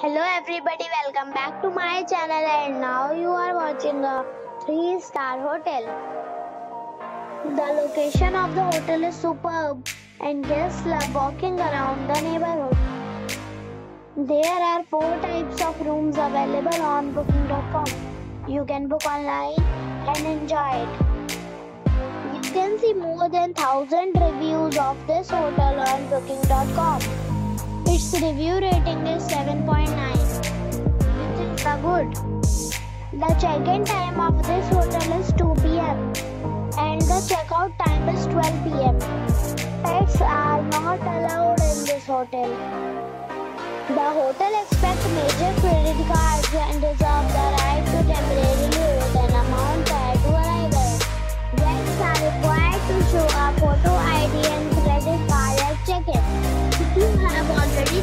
Hello everybody, welcome back to my channel, and now you are watching a 3-star hotel. The location of the hotel is superb and guests love walking around the neighborhood. There are 4 types of rooms available on booking.com. You can book online and enjoy it. You can see more than 1,000 reviews of this hotel on booking.com. Its review rating is 7.9, which is good. The check-in time of this hotel is 2 p.m. and the check-out time is 12 p.m. Pets are not allowed in this hotel. The hotel accepts major credit cards and reserves the right to temporarily hold an amount prior to arrival. Guests are required to show a photo ID and credit card at check-in. If you have already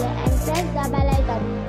and press the bell icon